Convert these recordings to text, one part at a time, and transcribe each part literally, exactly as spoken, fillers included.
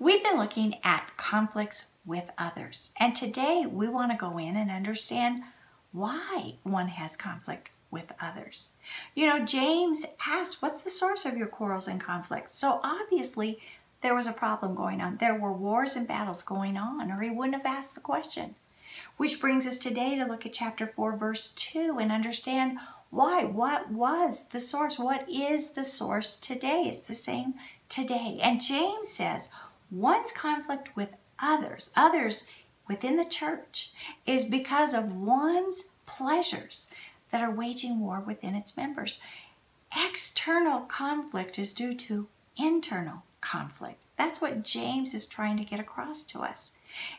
We've been looking at conflicts with others, and today we want to go in and understand why one has conflict with others. You know, James asked, what's the source of your quarrels and conflicts? So obviously there was a problem going on. There were wars and battles going on, or he wouldn't have asked the question. Which brings us today to look at chapter four, verse two, and understand why, what was the source? What is the source today? It's the same today. And James says, one's conflict with others, others within the church, is because of one's pleasures that are waging war within its members. External conflict is due to internal conflict. That's what James is trying to get across to us.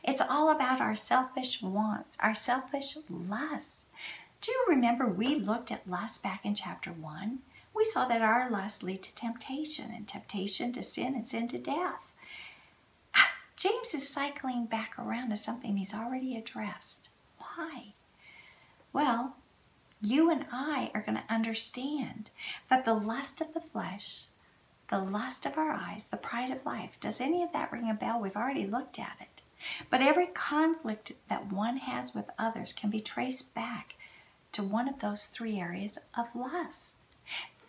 It's all about our selfish wants, our selfish lusts. Do you remember we looked at lust back in chapter one? We saw that our lusts lead to temptation, and temptation to sin, and sin to death. James is cycling back around to something he's already addressed. Why? Well, you and I are going to understand that the lust of the flesh, the lust of our eyes, the pride of life, does any of that ring a bell? We've already looked at it. But every conflict that one has with others can be traced back to one of those three areas of lust.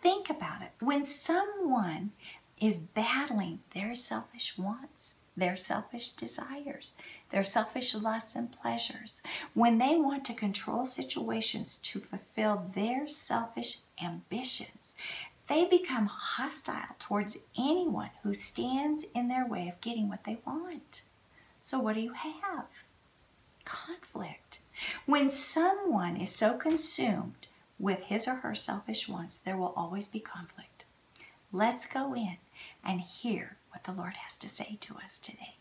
Think about it. When someone is battling their selfish wants, their selfish desires, their selfish lusts and pleasures, when they want to control situations to fulfill their selfish ambitions, they become hostile towards anyone who stands in their way of getting what they want. So what do you have? Conflict. When someone is so consumed with his or her selfish wants, there will always be conflict. Let's go in and hear what the Lord has to say to us today.